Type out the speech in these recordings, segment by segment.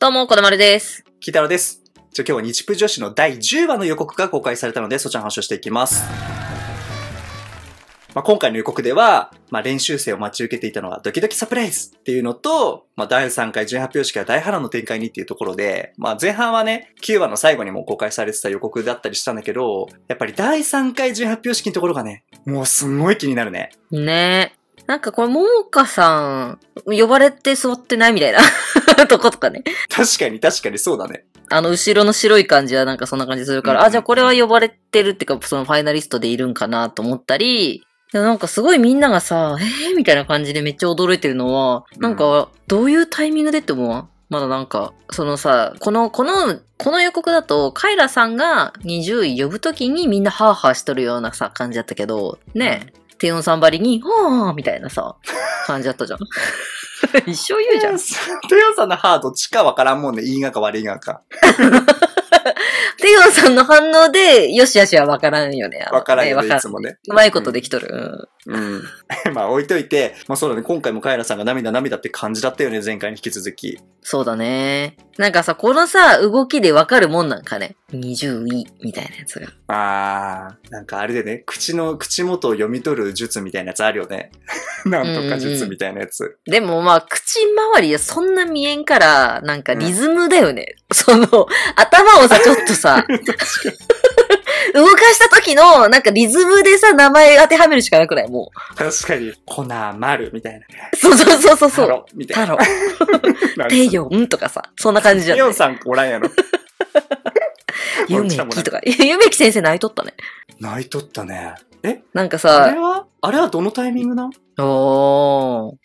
どうも、こだまるです。きたろです。今日は日プ女子の第10話の予告が公開されたので、そちらの話をしていきます。今回の予告では、練習生を待ち受けていたのがドキドキサプライズっていうのと、第3回準発表式は大波乱の展開にっていうところで、前半はね、9話の最後にも公開されてた予告だったりしたんだけど、やっぱり第3回準発表式のところがね、もうすごい気になるね。ねえ。なんかこれ、ももかさん、呼ばれて座ってないみたいなとことかね。確かに確かにそうだね。後ろの白い感じはなんかそんな感じするから、じゃあこれは呼ばれてるってか、そのファイナリストでいるんかなと思ったり、なんかすごいみんながさ、みたいな感じでめっちゃ驚いてるのは、なんか、どういうタイミングでって思う？まだなんか、そのさ、この予告だと、カイラさんが20位呼ぶときにみんなハーハーしとるようなさ、感じだったけど、ね。テヨンさんばりに、はぁーみたいなさ、感じだったじゃん。一生言うじゃん。テヨンさんのはぁどっちかわからんもんね。いいがか悪いがか。テヨンさんの反応で、よしよしはわからんよね。わからんよね、いつもね。うまいことできとる。置いといて、そうだね、今回もカエラさんが涙って感じだったよね、前回に引き続き。そうだね。なんかさ、このさ、動きでわかるもんなんかね。20位、みたいなやつが。なんかあれでね、口元を読み取る術みたいなやつあるよね。なんとか術みたいなやつ。でも口周りはそんな見えんから、なんかリズムだよね。頭をさ、ちょっとさ、動かした時の、なんかリズムでさ、名前当てはめるしかなくないもう。確かに。コナマルみたいな。そうそうそうそう。タロみたいな。タロ。テヨンとかさ、そんな感じじゃん。テヨンさんおらんやろ。ゆめきとか。ゆめき先生泣いとったね。泣いとったね。なんかさ、あれはどのタイミングなの？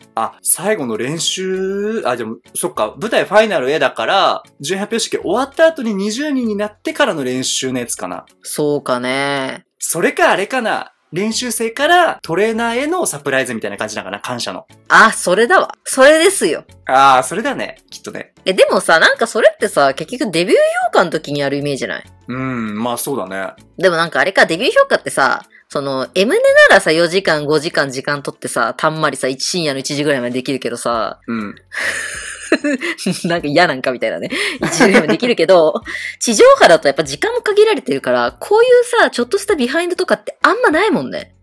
最後の練習、でも、そっか、舞台ファイナル絵だから、準発表式終わった後に20人になってからの練習のやつかな。そうかね。それかあれかな。練習生からトレーナーへのサプライズみたいな感じだから感謝の。それだわ。それですよ。それだね。きっとね。でもさ、なんかそれってさ、結局デビュー評価の時にあるイメージじゃない？そうだね。でもなんかあれか、デビュー評価ってさ、M ネならさ、4時間、5時間時間取ってさ、たんまりさ、深夜の1時ぐらいまでできるけどさ、なんか嫌なんかみたいなね。一応でもできるけど、地上波だとやっぱ時間も限られてるから、こういうさ、ちょっとしたビハインドとかってあんまないもんね。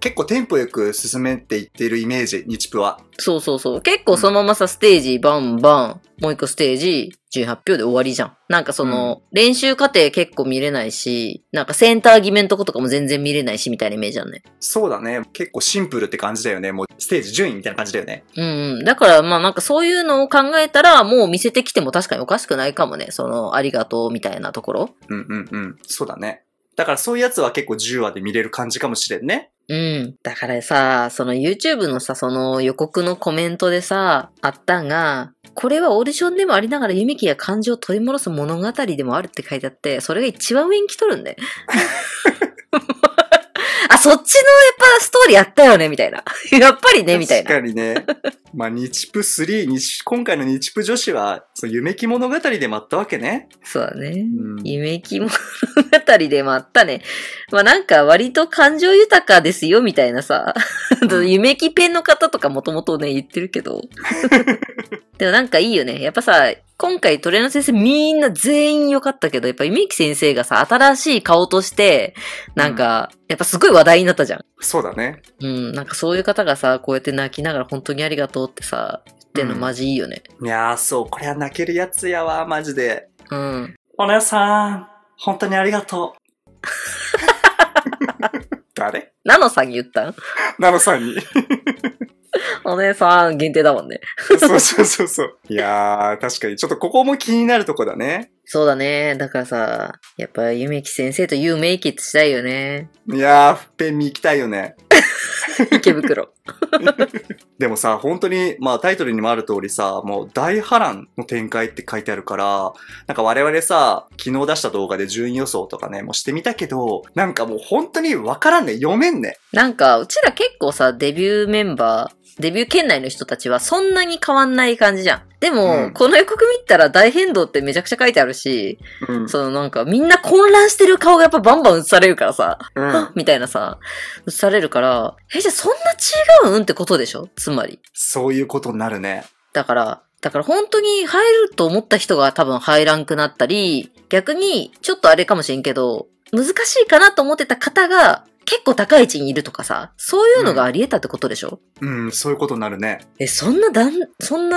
結構テンポよく進めていってるイメージ、日プは。そうそうそう。結構そのままさ、ステージバンバン、もう一個ステージ、18秒で終わりじゃん。なんか練習過程結構見れないし、なんかセンター決めんとことかも全然見れないし、みたいなイメージだね。そうだね。結構シンプルって感じだよね。もうステージ順位みたいな感じだよね。だからなんかそういうのを考えたら、もう見せてきても確かにおかしくないかもね。ありがとうみたいなところ。そうだね。だからそういうやつは結構10話で見れる感じかもしれんね。だからさ、YouTube のさ、予告のコメントでさ、あったんが、これはオーディションでもありながらユミキが感情を取り戻す物語でもあるって書いてあって、それが一番上に来とるんで。そっちのやっぱストーリーあったよね、みたいな。やっぱりね、みたいな。確かにね。日プ3、今回の日プ女子は、ゆめき物語でもあったわけね。そうだね。ゆめき物語でもあったね。なんか割と感情豊かですよ、みたいなさ。ゆめきペンの方とかもともとね、言ってるけど。でもなんかいいよね。やっぱさ、今回トレーナー先生みんな全員良かったけど、やっぱゆめき先生がさ、新しい顔として、なんか、やっぱすごい話題になったじゃん。そうだね。なんかそういう方がさ、こうやって泣きながら本当にありがとうってさ、言ってんのマジいいよね。いやーそう、これは泣けるやつやわ、マジで。お姉さん、本当にありがとう。誰？ナノさんに言ったん？ナノさんに。お姉さん限定だもんね。そうそうそうそう。いやー、確かに。ちょっとここも気になるとこだね。そうだね。だからさ、やっぱ、ゆめき先生と You Make It したいよね。いやー、ふっぺん見行きたいよね。池袋。でもさ、本当に、タイトルにもある通りさ、もう大波乱の展開って書いてあるから、なんか我々さ、昨日出した動画で順位予想とかね、もうしてみたけど、なんかもう本当にわからんね。読めんね。なんか、うちら結構さ、デビューメンバー、デビュー圏内の人たちはそんなに変わんない感じじゃん。でも、この予告見たら大変動ってめちゃくちゃ書いてあるし、なんかみんな混乱してる顔がやっぱバンバン映されるからさ、みたいなさ、映されるから、じゃあそんな違うんってことでしょ？つまり。そういうことになるね。だから、だから本当に入ると思った人が多分入らんくなったり、逆にちょっとあれかもしんけど、難しいかなと思ってた方が結構高い位置にいるとかさ、そういうのがあり得たってことでしょ？うん、そういうことになるね。そんな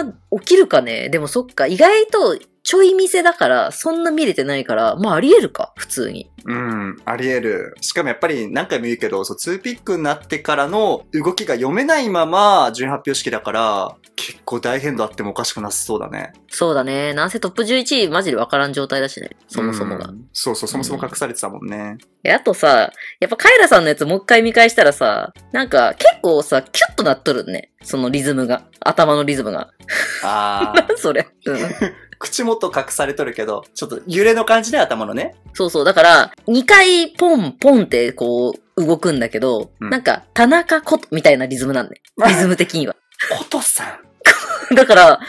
起きるかね。でもそっか、意外とちょい店だから、そんな見れてないから、まああり得るか、普通に。うん、あり得る。しかもやっぱり何回も言うけど、そう、2ピックになってからの動きが読めないまま、順位発表式だから、結構大変動あってもおかしくなさそうだね。そうだね。なんせトップ11位マジで分からん状態だしね。そもそもが。うん、そうそう、そもそも隠されてたもんね。うん、あとさ、やっぱカイラさんのやつもう一回見返したらさ、なんか結構さ、キュッとなっとるね。そのリズムが。頭のリズムが。あー。なんそれ。うん。口元隠されとるけど、ちょっと揺れの感じで頭のね。そうそう。だから、2回ポンポンってこう動くんだけど、うん、なんか、田中ことみたいなリズムなんね。リズム的には。ことさん。だから、あ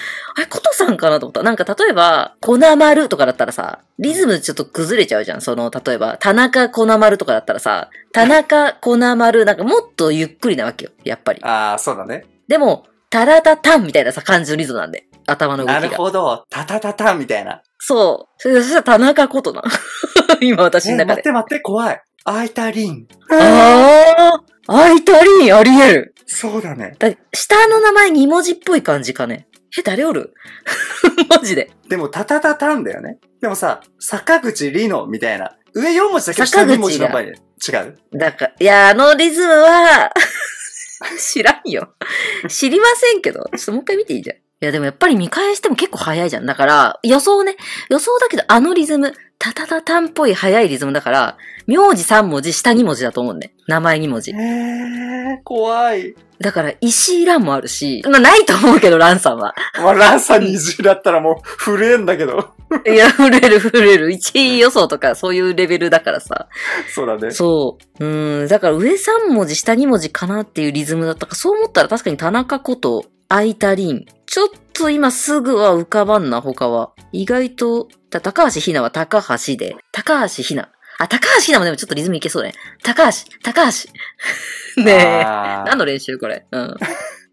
れ、ことさんかなと思った。なんか例えば、こなまるとかだったらさ、リズムちょっと崩れちゃうじゃん。その、例えば、田中こなまるとかだったらさ、田中こなまる、なんかもっとゆっくりなわけよ。やっぱり。ああ、そうだね。でも、タラタタンみたいなさ、感じのリズムなんで。頭の動きが。なるほど。タタタタンみたいな。そう。そしたら田中ことな。今私の中で。待って、怖い。あいたりん。ああ、あいたりんあり得る。そうだね。だ下の名前2文字っぽい感じかね。え、誰おる？マジで。でも、タタタタンだよね。でもさ、坂口里乃みたいな。上4文字だけど下2文字の場合違う。だから、いや、あのリズムは、知らんよ。知りませんけど。ちょっともう一回見ていいじゃん。いやでもやっぱり見返しても結構早いじゃん。だから、予想だけどあのリズム、タタタタンっぽい早いリズムだから、名字3文字、下2文字だと思うんね。名前2文字。怖い。だから、石井蘭もあるし、まあないと思うけど、蘭さんは。まあ、蘭さん20だったらもう、震えんだけど。いや、震える。1位予想とか、そういうレベルだからさ。そうだね。そう。だから上3文字、下2文字かなっていうリズムだったか、そう思ったら確かに田中こと、あいたりん。ちょっと今すぐは浮かばんな、他は。意外と、高橋ひなは高橋で。高橋ひな。あ、高橋ひなもでもちょっとリズムいけそうね。高橋。ねえ。何の練習これ。うん。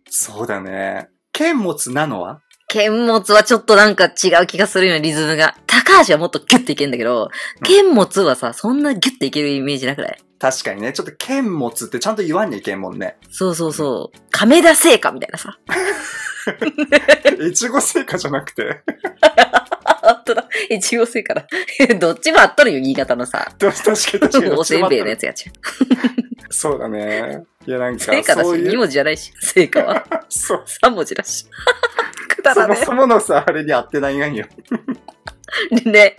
そうだね。剣持つなのは？剣持つはちょっとなんか違う気がするようなリズムが。高橋はもっとギュッていけんだけど、剣持つはさ、そんなギュッていけるイメージなくない？確かにね。ちょっと剣持つってちゃんと言わんにいけんもんね。そうそうそう。亀田製菓みたいなさ。いちご製菓じゃなくてあっとだ。いちご製菓だ。どっちもあっとるよ、新潟のさ。確かに。おせんべいのやつやっちゃう。そうだね。いや、なんか。製菓だし、2文字じゃないし、製菓は。そう。3文字だし。くだらね。そもそものさ、あれに合ってないんよ。ね。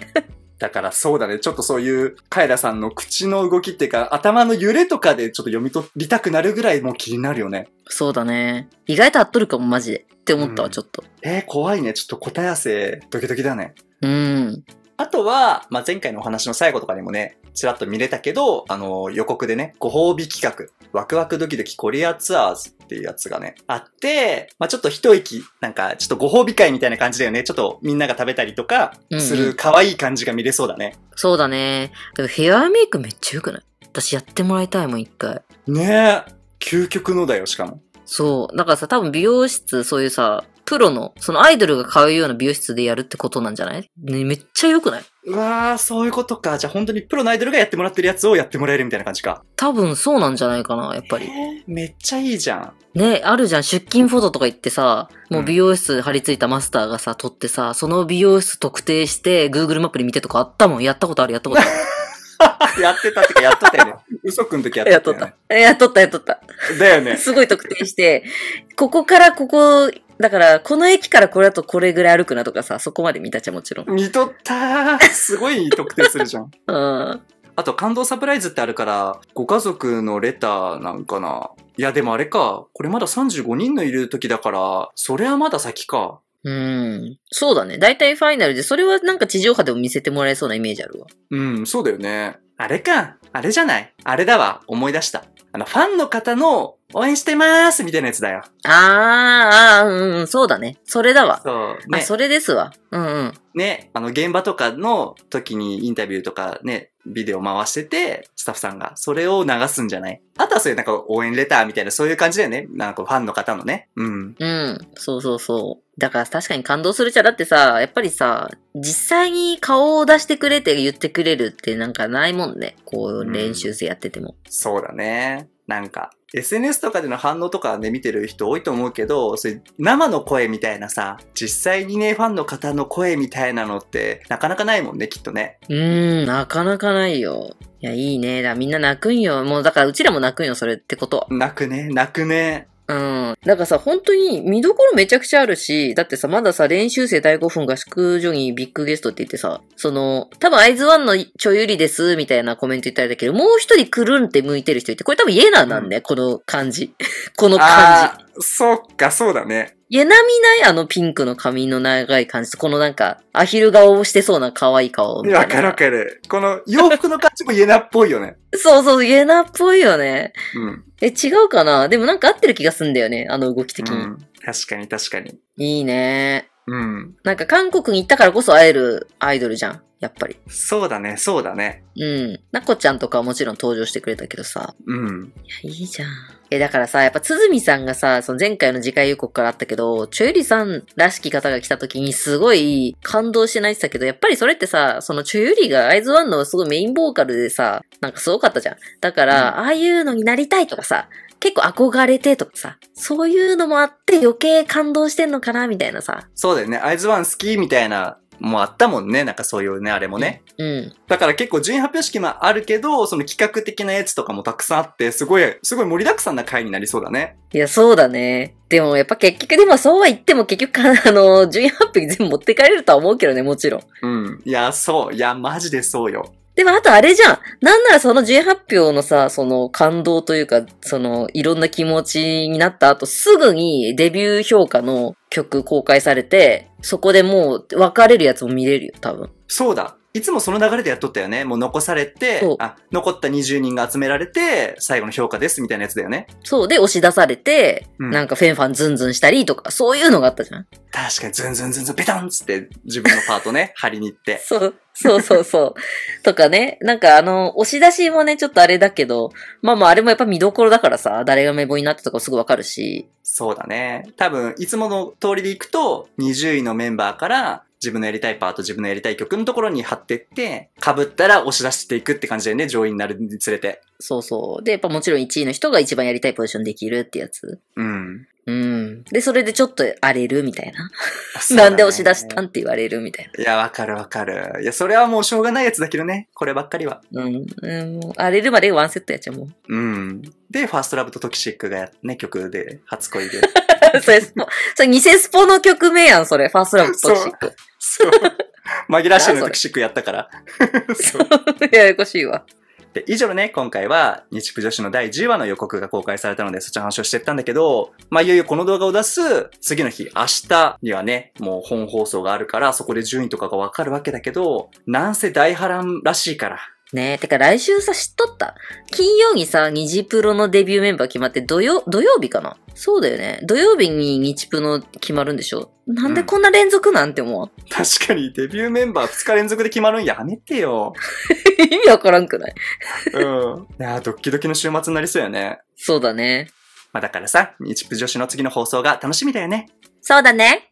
だからそうだね。ちょっとそういう、カイラさんの口の動きっていうか、頭の揺れとかでちょっと読み取りたくなるぐらいもう気になるよね。そうだね。意外と合っとるかも、マジで。って思ったわ、ちょっと。怖いね。ちょっと答え合わせ、ドキドキだね。うん。あとは、まあ、前回のお話の最後とかにもね、ちらっと見れたけど、予告でね、ご褒美企画、ワクワクドキドキコリアツアーズっていうやつがね、あって、まあ、ちょっと一息、なんか、ちょっとご褒美会みたいな感じだよね。ちょっとみんなが食べたりとか、する可愛い感じが見れそうだね。うんうん、そうだね。でもヘアメイクめっちゃ良くない？私やってもらいたいもん、一回。ねえ。究極のだよ、しかも。そう。だからさ、多分美容室、そういうさ、プロの、そのアイドルが通うような美容室でやるってことなんじゃない？ね、めっちゃ良くない？うわー、そういうことか。じゃあ本当にプロのアイドルがやってもらってるやつをやってもらえるみたいな感じか。多分そうなんじゃないかな、やっぱり。めっちゃいいじゃん。ね、あるじゃん。出勤フォトとか行ってさ、もう美容室張り付いたマスターがさ、撮ってさ、その美容室特定して Google マップで見てとかあったもん。やったことある。やってたってか、やっとったよね。ウソくんの時やっとった。だよね。すごい特定して、ここからここ、だから、この駅からこれだとこれぐらい歩くなとかさ、そこまで見たじゃん、もちろん。見とったー。すごい特定するじゃん。うん。あと、感動サプライズってあるから、ご家族のレターなんかな。いや、でもあれか。これまだ35人のいる時だから、それはまだ先か。そうだね。だいたいファイナルで、それはなんか地上波でも見せてもらえそうなイメージあるわ。うん、そうだよね。あれじゃない。あれだわ。思い出した。ファンの方の応援してまーすみたいなやつだよ。そうだね。それだわ。そう、ね。あ、それですわ。うんうん。ね、現場とかの時にインタビューとかね、ビデオ回してて、スタッフさんが、それを流すんじゃない？あとはそういうなんか応援レターみたいな、そういう感じだよね。なんかファンの方のね。うん。うん。そうそうそう。だから確かに感動するじゃん。だってさ、やっぱりさ、実際に顔を出してくれって言ってくれるってなんかないもんね。こう、練習生やってても。うん、そうだね。なんか、SNS とかでの反応とかね、見てる人多いと思うけど、それ生の声みたいなさ、実際にね、ファンの方の声みたいなのって、なかなかないもんね、きっとね。なかなかないよ。いや、いいね。だみんな泣くんよ。もう、だからうちらも泣くんよ、それってこと。泣くね、泣くね。うん。だからさ、本当に見どころめちゃくちゃあるし、だってさ、まださ、練習生第5分合宿所にビッグゲストって言ってさ、その、多分アイズワンのちょゆりです、みたいなコメント言ったらだけど、もう一人くるんって向いてる人いて、これ多分イエナなんだよ、この感じ。この感じ。そっか、そうだね。イエナ見ない？ピンクの髪の長い感じと、このなんか、アヒル顔をしてそうな可愛い顔みたいな。わかるわかる。この洋服の感じもイエナっぽいよね。そうそう、イエナっぽいよね。うん。違うかな？でもなんか合ってる気がすんだよね。動き的に。うん、確かに確かに。いいね。うん。なんか韓国に行ったからこそ会えるアイドルじゃん。やっぱり。そうだね、そうだね。うん。なこちゃんとかはもちろん登場してくれたけどさ。うん。いや、いいじゃん。だからさ、やっぱつづみさんがさ、その前回の次回予告からあったけど、ちょゆりさんらしき方が来た時にすごい感動して泣いてたけど、やっぱりそれってさ、そのちょゆりがアイズワンのすごいメインボーカルでさ、なんかすごかったじゃん。だから、ああいうのになりたいとかさ、結構憧れてとかさ、そういうのもあって余計感動してんのかなみたいなさ。そうだよね、アイズワン好きみたいな。もうあったもんね。なんかそういうね、あれもね。うん。だから結構順位発表式もあるけど、その企画的なやつとかもたくさんあって、すごい盛りだくさんな回になりそうだね。いや、そうだね。でもやっぱ結局、でもそうは言っても結局、順位発表に全部持って帰れるとは思うけどね、もちろん。うん。いや、そう。いや、マジでそうよ。でもあとあれじゃん。なんならその順位発表のさ、その感動というか、そのいろんな気持ちになった後、すぐにデビュー評価の曲公開されて、そこでもう別れるやつも見れるよ、多分。そうだ。いつもその流れでやっとったよね。もう残されて、残った20人が集められて、最後の評価ですみたいなやつだよね。そう。で、押し出されて、なんかフェンファンズンズンしたりとか、そういうのがあったじゃん。確かにズンズンズンズン、ペタンつって自分のパートね、張りに行って。そう。そうそうそう。とかね。なんか押し出しもね、ちょっとあれだけど、まあまああれもやっぱ見どころだからさ、誰が名簿になってとかすぐわかるし。そうだね。多分、いつもの通りでいくと、20位のメンバーから、自分のやりたいパート、自分のやりたい曲のところに貼ってって、被ったら押し出していくって感じだよね、上位になるにつれて。そうそう。で、やっぱもちろん1位の人が一番やりたいポジションできるってやつ。うん。うん。で、それでちょっと荒れるみたいな。なんで押し出したんって言われるみたいな。いや、わかるわかる。いや、それはもうしょうがないやつだけどね。こればっかりは。もう荒れるまでワンセットやっちゃうもん。うん。で、ファーストラブとトキシックがね、曲で、初恋で。それ、偽スポの曲名やん、それ。ファーストラブとトキシック。そう。紛らわしいのトキシックやったから。そう。ややこしいわ。で以上のね、今回は日プ女子の第10話の予告が公開されたので、そっちの話をしてったんだけど、まあ、いよいよこの動画を出す次の日、明日にはね、もう本放送があるから、そこで順位とかがわかるわけだけど、なんせ大波乱らしいから。ねえ、てか来週さ、知っとった？金曜にさ、日プロのデビューメンバー決まって、土曜日かな？そうだよね。土曜日に日プの決まるんでしょ？なんでこんな連続なんて思う？確かに、デビューメンバー2日連続で決まるんやめてよ。意味わからんくない？うん。いや、ドッキドキの週末になりそうやね。そうだね。まあだからさ、日プ女子の次の放送が楽しみだよね。そうだね。